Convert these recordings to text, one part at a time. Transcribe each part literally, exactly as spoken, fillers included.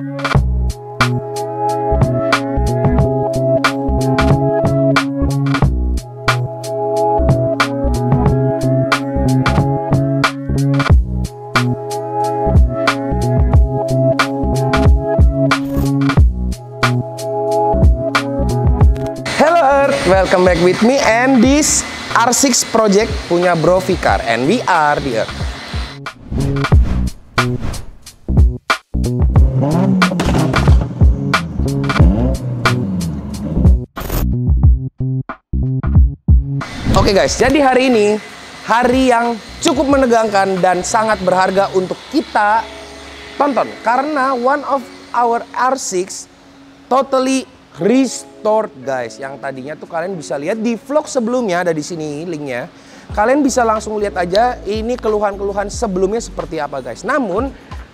Hello Earth, welcome back with me and this R six project punya Bro Fikar and we are the Earth. Oke guys, jadi hari ini hari yang cukup menegangkan dan sangat berharga untuk kita tonton karena one of our R six totally restored guys. Yang tadinya tuh kalian bisa lihat di vlog sebelumnya, ada di sini linknya. Kalian bisa langsung lihat aja ini keluhan-keluhan sebelumnya seperti apa guys. Namun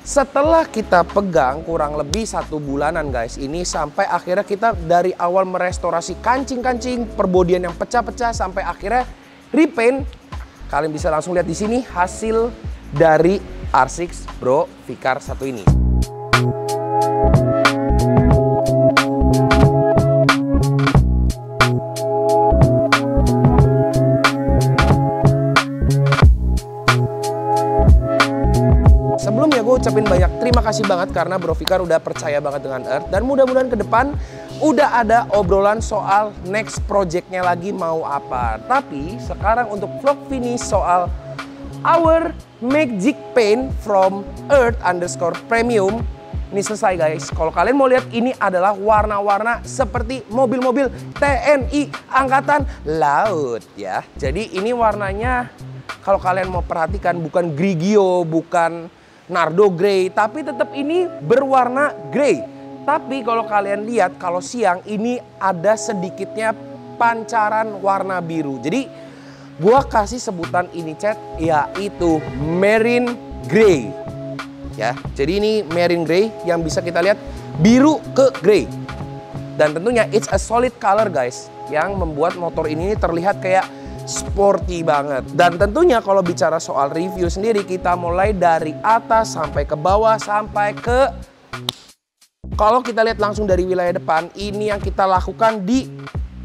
setelah kita pegang kurang lebih satu bulanan guys, ini sampai akhirnya kita dari awal merestorasi kancing-kancing, perbodian yang pecah-pecah sampai akhirnya repaint. Kalian bisa langsung lihat di sini hasil dari R six Bro Fikar satu ini. Ucapin banyak terima kasih banget karena Bro Fikar udah percaya banget dengan Earth dan mudah-mudahan ke depan udah ada obrolan soal next projectnya lagi mau apa. Tapi sekarang untuk vlog finish soal our magic paint from Earth underscore Premium ini selesai guys. Kalau kalian mau lihat, ini adalah warna-warna seperti mobil-mobil T N I Angkatan Laut ya. Jadi ini warnanya kalau kalian mau perhatikan bukan grigio, bukan Nardo Grey, tapi tetap ini berwarna grey. Tapi kalau kalian lihat kalau siang ini ada sedikitnya pancaran warna biru. Jadi gua kasih sebutan ini chat yaitu Marine Grey. Ya, jadi ini Marine Grey yang bisa kita lihat biru ke grey. Dan tentunya it's a solid color guys yang membuat motor ini terlihat kayak sporty banget. Dan tentunya kalau bicara soal review sendiri, kita mulai dari atas sampai ke bawah sampai ke, kalau kita lihat langsung dari wilayah depan, ini yang kita lakukan di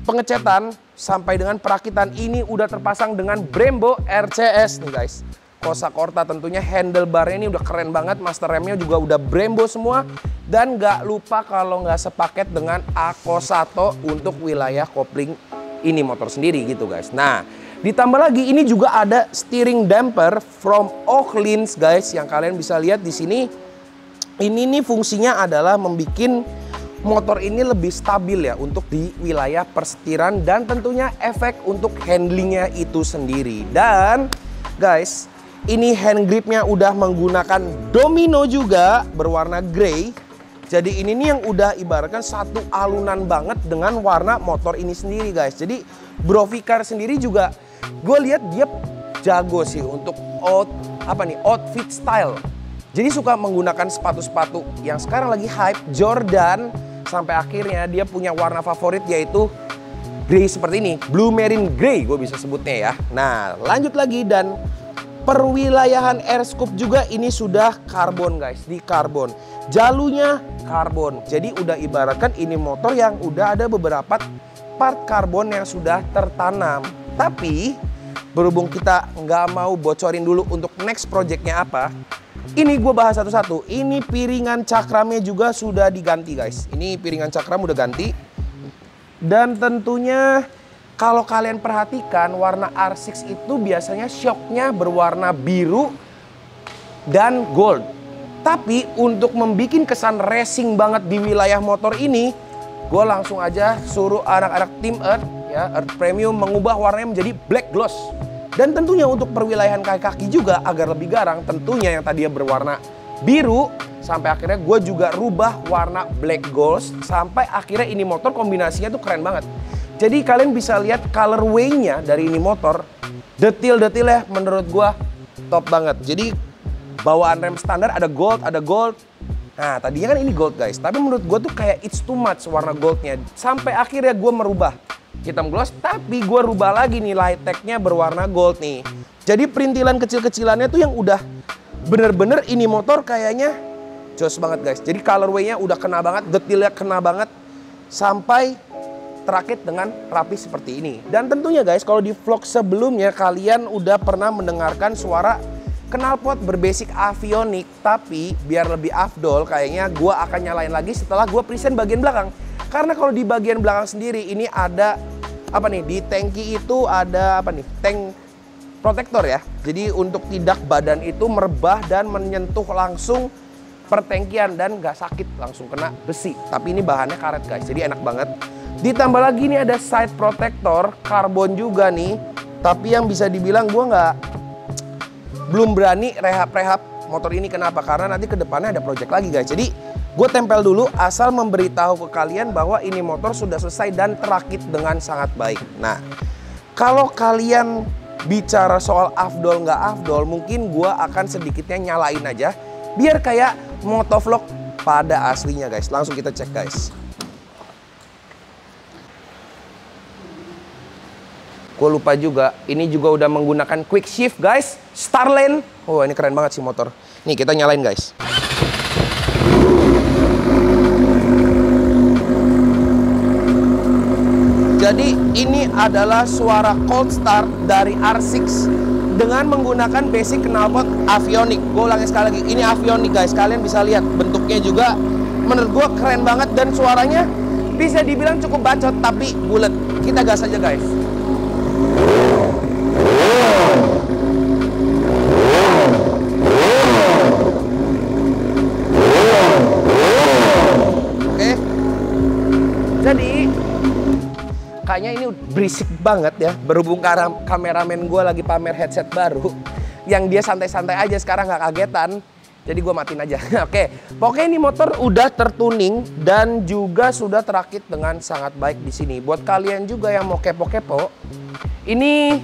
pengecatan sampai dengan perakitan. Ini udah terpasang dengan Brembo R C S nih guys. Kosakorta tentunya, handlebarnya ini udah keren banget, master remnya juga udah Brembo semua. Dan gak lupa kalau gak sepaket dengan Accossato untuk wilayah kopling ini motor sendiri gitu guys. Nah, ditambah lagi ini juga ada steering damper from Ohlins guys. Yang kalian bisa lihat di sini, ini nih fungsinya adalah membuat motor ini lebih stabil ya untuk di wilayah persetiran dan tentunya efek untuk handlingnya itu sendiri. Dan guys, ini hand gripnya udah menggunakan domino juga berwarna grey. Jadi ini nih yang udah ibaratkan satu alunan banget dengan warna motor ini sendiri guys. Jadi Bro Fikar sendiri juga gue lihat dia jago sih untuk out, apa nih, outfit style. Jadi suka menggunakan sepatu-sepatu yang sekarang lagi hype, Jordan. Sampai akhirnya dia punya warna favorit yaitu grey seperti ini. Blue Marine Grey gue bisa sebutnya ya. Nah lanjut lagi, dan perwilayahan airscoop juga ini sudah karbon guys. Di karbon, jalunya karbon. Jadi udah ibaratkan ini motor yang udah ada beberapa part karbon yang sudah tertanam. Tapi berhubung kita nggak mau bocorin dulu untuk next projectnya apa, ini gue bahas satu-satu. Ini piringan cakramnya juga sudah diganti guys. Ini piringan cakram udah ganti. Dan tentunya kalau kalian perhatikan warna R six itu biasanya shocknya berwarna biru dan gold. Tapi untuk membuat kesan racing banget di wilayah motor ini, gue langsung aja suruh anak-anak tim Earth, ya Earth Premium, mengubah warnanya menjadi black gloss. Dan tentunya untuk perwilayahan kaki-kaki juga agar lebih garang, tentunya yang tadinya berwarna biru, sampai akhirnya gue juga rubah warna black gloss, sampai akhirnya ini motor kombinasinya tuh keren banget. Jadi kalian bisa lihat colorway-nya dari ini motor, detail-detailnya menurut gue top banget. Jadi bawaan rem standar ada gold, ada gold. Nah tadinya kan ini gold guys, tapi menurut gue tuh kayak it's too much warna goldnya. Sampai akhirnya gue merubah hitam gloss, tapi gue rubah lagi nih light tag-nya berwarna gold nih. Jadi perintilan kecil-kecilannya tuh yang udah bener-bener ini motor kayaknya Jos banget guys. Jadi colorway-nya udah kena banget, detailnya kena banget sampai terakit dengan rapi seperti ini. Dan tentunya guys, kalau di vlog sebelumnya kalian udah pernah mendengarkan suara knalpot berbasic avionik, tapi biar lebih afdol kayaknya gua akan nyalain lagi setelah gua present bagian belakang. Karena kalau di bagian belakang sendiri ini ada apa nih, di tangki itu ada apa nih, tank protektor ya. Jadi untuk tidak badan itu merebah dan menyentuh langsung pertengkian dan nggak sakit langsung kena besi. Tapi ini bahannya karet guys, jadi enak banget. Ditambah lagi ini ada side protektor karbon juga nih. Tapi yang bisa dibilang gua nggak belum berani rehab-rehab motor ini. Kenapa? Karena nanti kedepannya ada project lagi guys. Jadi gue tempel dulu, asal memberitahu ke kalian bahwa ini motor sudah selesai dan terakit dengan sangat baik. Nah, kalau kalian bicara soal afdol nggak afdol, mungkin gue akan sedikitnya nyalain aja, biar kayak motovlog pada aslinya guys. Langsung kita cek guys. Gue lupa juga, ini juga udah menggunakan quick shift guys, Starland. Wah, oh, ini keren banget sih motor. Nih kita nyalain guys. Jadi ini adalah suara cold start dari R enam dengan menggunakan basic knalpot avionik. Gue ulangi sekali lagi, ini avionik guys. Kalian bisa lihat bentuknya juga menurut gue keren banget dan suaranya bisa dibilang cukup bacot tapi bulat. Kita gas aja guys. Oke. Jadi kayaknya ini berisik banget ya, berhubung kameramen gue lagi pamer headset baru yang dia santai-santai aja sekarang, nggak kagetan, jadi gue matiin aja. Oke, pokoknya ini motor udah tertuning dan juga sudah terakit dengan sangat baik di sini. Buat kalian juga yang mau kepo-kepo, ini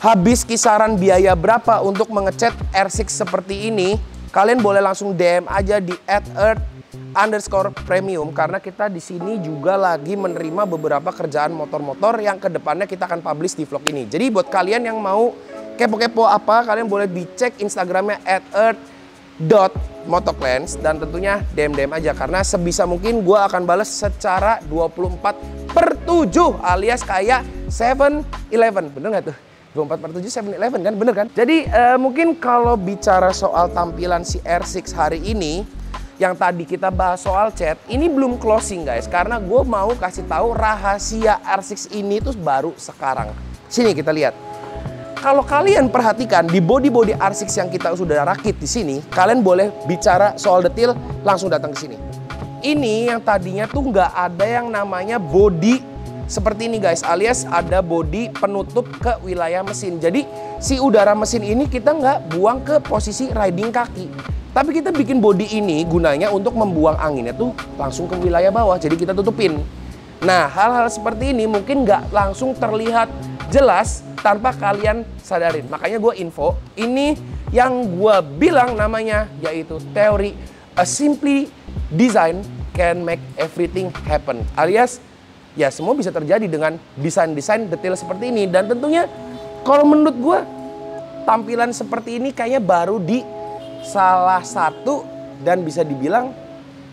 habis kisaran biaya berapa untuk mengecat R enam seperti ini, kalian boleh langsung D M aja di at earth underscore premium, karena kita di sini juga lagi menerima beberapa kerjaan motor-motor yang kedepannya kita akan publish di vlog ini. Jadi buat kalian yang mau kepo-kepo apa, kalian boleh dicek Instagramnya at earth dot motoclans dan tentunya D M D M aja, karena sebisa mungkin gue akan balas secara dua puluh empat per tujuh alias kayak seven eleven, bener nggak tuh? dua puluh empat per tujuh seven eleven kan, bener kan? Jadi uh, mungkin kalau bicara soal tampilan si R enam hari ini, yang tadi kita bahas soal chat, ini belum closing guys, karena gue mau kasih tahu rahasia R enam ini tuh baru sekarang. Sini kita lihat. Kalau kalian perhatikan di body-body R enam yang kita sudah rakit di sini, kalian boleh bicara soal detail langsung datang ke sini. Ini yang tadinya tuh nggak ada yang namanya body seperti ini guys, alias ada body penutup ke wilayah mesin. Jadi si udara mesin ini kita nggak buang ke posisi riding kaki. Tapi kita bikin body ini gunanya untuk membuang anginnya tuh langsung ke wilayah bawah, jadi kita tutupin. Nah, hal-hal seperti ini mungkin nggak langsung terlihat jelas tanpa kalian sadarin. Makanya gue info, ini yang gue bilang namanya yaitu teori a simply design can make everything happen. Alias, ya semua bisa terjadi dengan desain-desain detail seperti ini. Dan tentunya kalau menurut gue, tampilan seperti ini kayaknya baru di salah satu dan bisa dibilang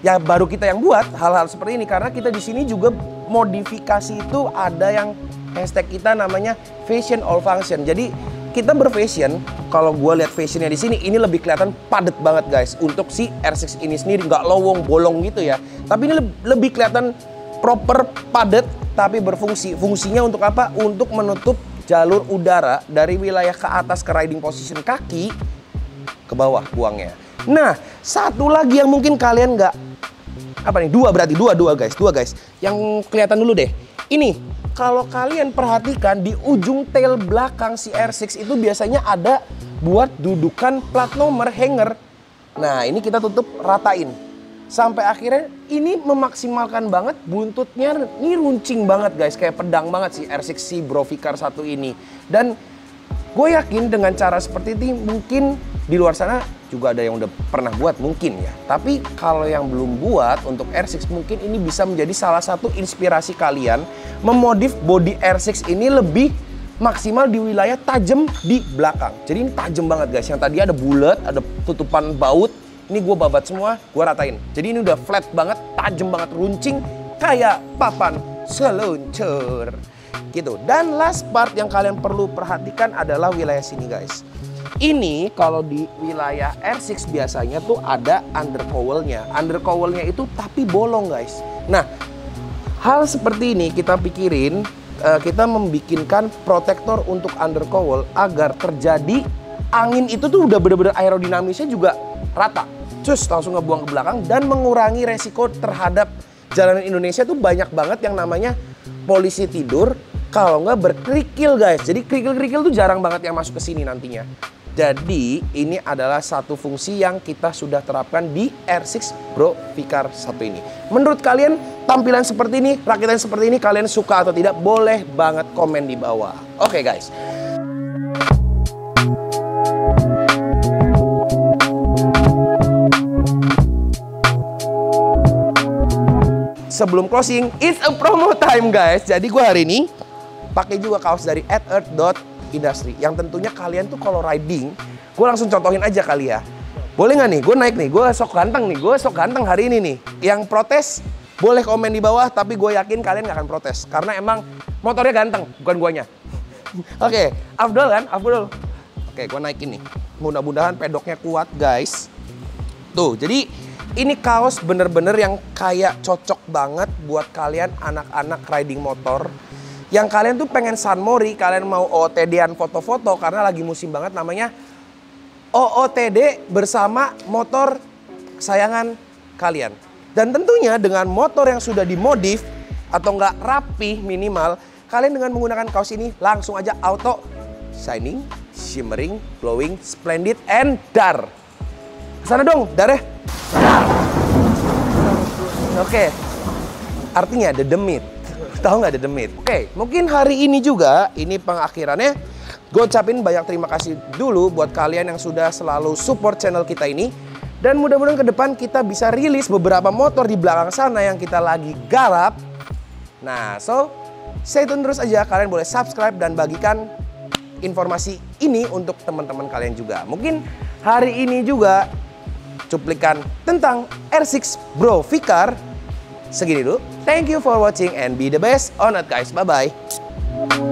ya baru kita yang buat hal-hal seperti ini, karena kita di sini juga modifikasi itu ada yang hashtag kita namanya fashion all function. Jadi kita berfashion. Kalau gue lihat fashionnya di sini, ini lebih kelihatan padat banget guys untuk si R enam ini sendiri, nggak lowong bolong gitu ya. Tapi ini lebih kelihatan proper padat tapi berfungsi. Fungsinya untuk apa? Untuk menutup jalur udara dari wilayah ke atas ke riding position kaki ke bawah buangnya. Nah, satu lagi yang mungkin kalian nggak apa nih, dua berarti dua dua guys, dua guys. Yang kelihatan dulu deh. Ini kalau kalian perhatikan di ujung tail belakang si R enam itu biasanya ada buat dudukan plat nomor hanger. Nah, ini kita tutup ratain sampai akhirnya ini memaksimalkan banget buntutnya. Ini runcing banget guys, kayak pedang banget si R enam si Bro Fikar satu ini. Dan gue yakin dengan cara seperti ini mungkin di luar sana juga ada yang udah pernah buat mungkin ya. Tapi kalau yang belum buat untuk R enam, mungkin ini bisa menjadi salah satu inspirasi kalian memodif body R enam ini lebih maksimal di wilayah tajam di belakang. Jadi ini tajam banget guys. Yang tadi ada bulat, ada tutupan baut. ini gue babat semua, gue ratain. Jadi ini udah flat banget, tajam banget, runcing kayak papan seluncur gitu. Dan last part yang kalian perlu perhatikan adalah wilayah sini, guys. Ini kalau di wilayah R enam biasanya tuh ada under cowl-nya. Under cowl-nya itu tapi bolong, guys. Nah, hal seperti ini kita pikirin, kita membikinkan protektor untuk under cowl agar terjadi angin itu tuh udah bener-bener aerodinamisnya juga rata. Terus langsung ngebuang ke belakang dan mengurangi resiko terhadap jalanan Indonesia tuh banyak banget yang namanya polisi tidur kalau nggak berkerikil, guys. Jadi kerikil-kerikil tuh jarang banget yang masuk ke sini nantinya. Jadi ini adalah satu fungsi yang kita sudah terapkan di R enam Bro Fikar satu ini. Menurut kalian tampilan seperti ini, rakitan seperti ini, kalian suka atau tidak? Boleh banget komen di bawah. Oke, guys. Sebelum closing, it's a promo time, guys. Jadi gue hari ini pakai juga kaos dari at earth dot industry. Yang tentunya kalian tuh kalau riding, gue langsung contohin aja kali ya. Boleh nggak nih? Gue naik nih, gue sok ganteng nih, gue sok ganteng hari ini nih. Yang protes boleh komen di bawah, tapi gue yakin kalian nggak akan protes karena emang motornya ganteng, bukan guanya. Oke, okay. Afdol kan? Afdol. Oke, okay, gue naikin nih. Mudah-mudahan pedoknya kuat, guys. Tuh, jadi ini kaos bener-bener yang kayak cocok banget buat kalian anak-anak riding motor. Yang kalian tuh pengen sunmori, kalian mau O O T D-an foto-foto karena lagi musim banget namanya O O T D bersama motor kesayangan kalian. Dan tentunya dengan motor yang sudah dimodif atau nggak rapi minimal, kalian dengan menggunakan kaos ini langsung aja auto shining, shimmering, glowing, splendid, and dar. Kesana dong, dar ya. Oke, okay. Artinya ada demit, tahu nggak ada demit? Oke, okay. Mungkin hari ini juga, ini pengakhirannya, gue ucapin banyak terima kasih dulu buat kalian yang sudah selalu support channel kita ini. Dan mudah-mudahan ke depan kita bisa rilis beberapa motor di belakang sana yang kita lagi garap. Nah, so, stay tune terus aja, kalian boleh subscribe dan bagikan informasi ini untuk teman-teman kalian juga. Mungkin hari ini juga cuplikan tentang R enam Bro Fikar segini dulu. Thank you for watching and be the best on it, guys. Bye-bye.